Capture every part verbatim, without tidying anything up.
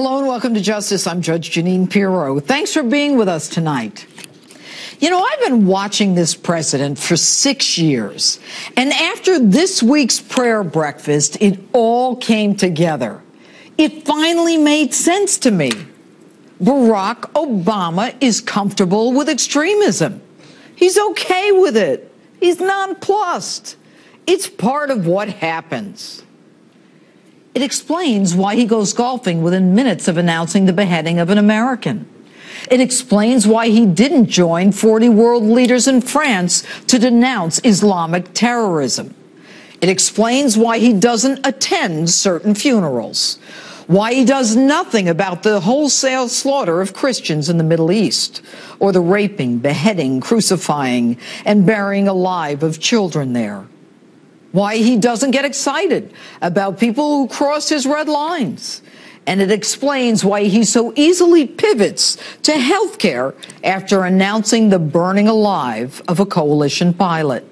Hello and welcome to Justice. I'm Judge Jeanine Pirro. Thanks for being with us tonight. You know, I've been watching this president for six years, and after this week's prayer breakfast, it all came together. It finally made sense to me. Barack Obama is comfortable with extremism. He's okay with it. He's nonplussed. It's part of what happens. It explains why he goes golfing within minutes of announcing the beheading of an American. It explains why he didn't join forty world leaders in France to denounce Islamic terrorism. It explains why he doesn't attend certain funerals. Why he does nothing about the wholesale slaughter of Christians in the Middle East, or the raping, beheading, crucifying, and burying alive of children there. Why he doesn't get excited about people who cross his red lines. And it explains why he so easily pivots to health care after announcing the burning alive of a coalition pilot.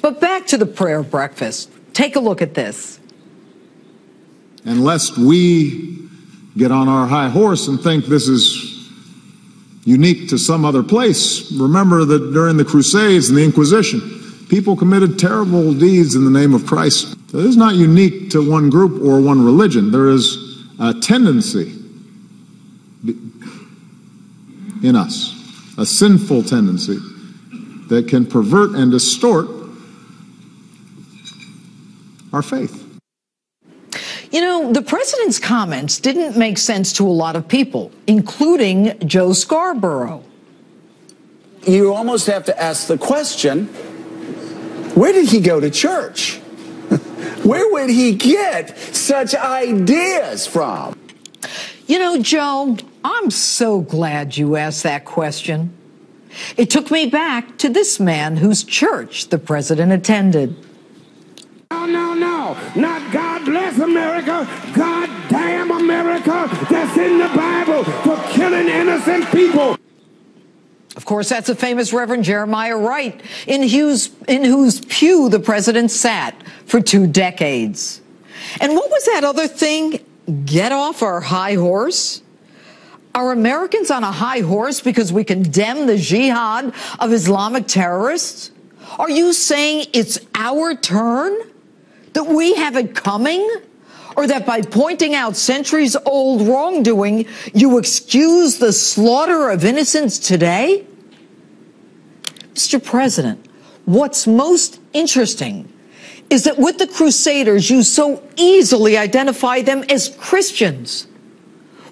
But back to the prayer breakfast. Take a look at this. And lest we get on our high horse and think this is unique to some other place, remember that during the Crusades and the Inquisition, people committed terrible deeds in the name of Christ. So this is not unique to one group or one religion. There is a tendency in us, a sinful tendency, that can pervert and distort our faith. You know, the president's comments didn't make sense to a lot of people, including Joe Scarborough. You almost have to ask the question, where did he go to church? Where would he get such ideas from? You know, Joe, I'm so glad you asked that question. It took me back to this man whose church the president attended. No, no, no, not God bless America, God damn America, that's in the Bible for killing innocent people. Of course, that's the famous Reverend Jeremiah Wright, in whose, in whose pew the president sat for two decades. And what was that other thing? Get off our high horse? Are Americans on a high horse because we condemn the jihad of Islamic terrorists? Are you saying it's our turn? That we have it coming? Or that by pointing out centuries-old wrongdoing, you excuse the slaughter of innocents today? Mister President, what's most interesting is that with the Crusaders, you so easily identify them as Christians.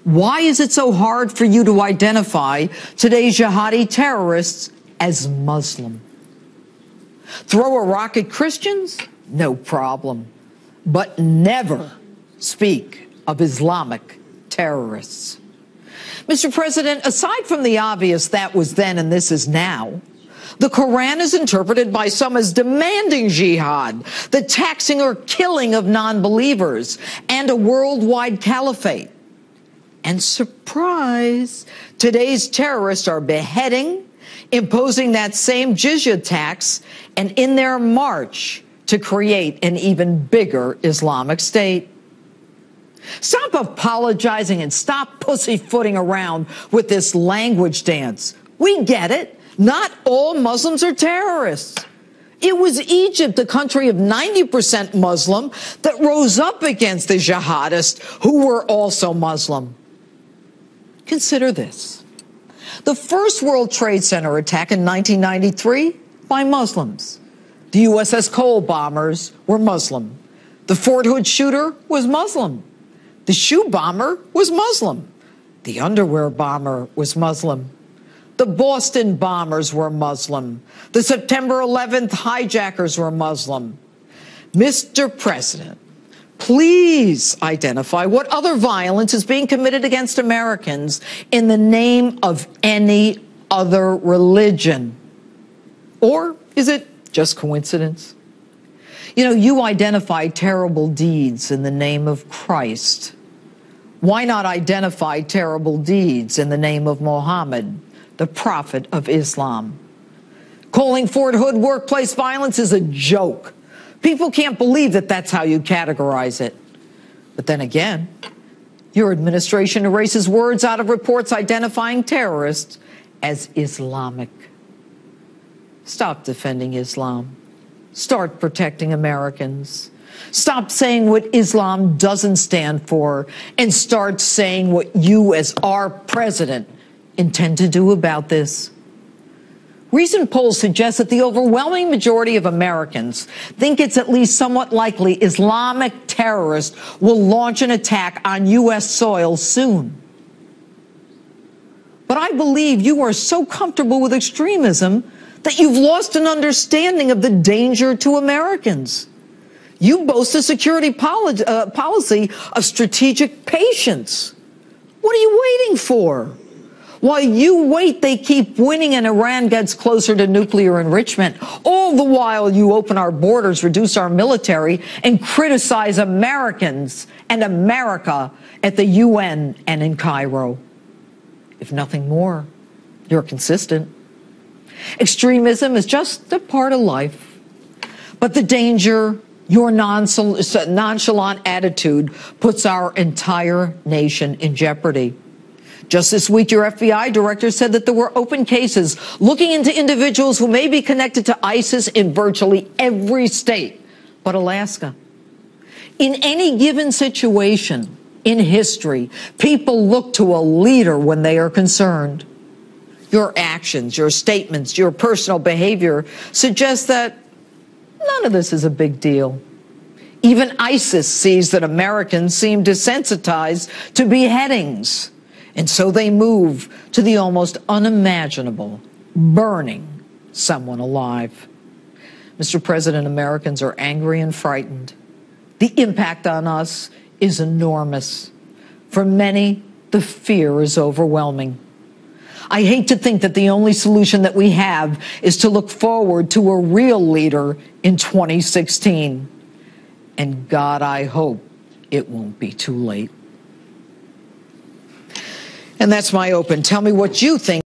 Why is it so hard for you to identify today's jihadi terrorists as Muslim? Throw a rock at Christians? No problem. But never speak of Islamic terrorists. Mister President, aside from the obvious that was then and this is now, the Quran is interpreted by some as demanding jihad, the taxing or killing of non-believers, and a worldwide caliphate. And surprise, today's terrorists are beheading, imposing that same jizya tax, and in their march to create an even bigger Islamic state. Stop apologizing and stop pussyfooting around with this language dance. We get it. Not all Muslims are terrorists. It was Egypt, the country of ninety percent Muslim, that rose up against the jihadists who were also Muslim. Consider this. The first World Trade Center attack in nineteen ninety-three by Muslims. The U S S Cole bombers were Muslim. The Fort Hood shooter was Muslim. The shoe bomber was Muslim. The underwear bomber was Muslim. The Boston bombers were Muslim. The September eleventh hijackers were Muslim. Mister President, please identify what other violence is being committed against Americans in the name of any other religion. Or is it just coincidence? You know, you identify terrible deeds in the name of Christ. Why not identify terrible deeds in the name of Mohammed, the prophet of Islam? Calling Fort Hood workplace violence is a joke. People can't believe that that's how you categorize it. But then again, Your administration erases words out of reports identifying terrorists as Islamic. Stop defending Islam. Start protecting Americans. Stop saying what Islam doesn't stand for and start saying what you as our president intend to do about this. Recent polls suggest that the overwhelming majority of Americans think it's at least somewhat likely Islamic terrorists will launch an attack on U S soil soon. But I believe you are so comfortable with extremism that you've lost an understanding of the danger to Americans. You boast a security poli- uh, policy of strategic patience. What are you waiting for? While you wait, they keep winning and Iran gets closer to nuclear enrichment. All the while you open our borders, reduce our military, and criticize Americans and America at the U N and in Cairo. If nothing more, you're consistent. Extremism is just a part of life. But the danger, your nonchalant attitude, puts our entire nation in jeopardy. Just this week, your F B I director said that there were open cases looking into individuals who may be connected to ISIS in virtually every state but Alaska. In any given situation in history, people look to a leader when they are concerned. Your actions, your statements, your personal behavior suggest that none of this is a big deal. Even ISIS sees that Americans seem desensitized to beheadings. And so they move to the almost unimaginable, burning someone alive. Mister President, Americans are angry and frightened. The impact on us is enormous. For many, the fear is overwhelming. I hate to think that the only solution that we have is to look forward to a real leader in twenty sixteen. And God, I hope it won't be too late. And that's my open. Tell me what you think.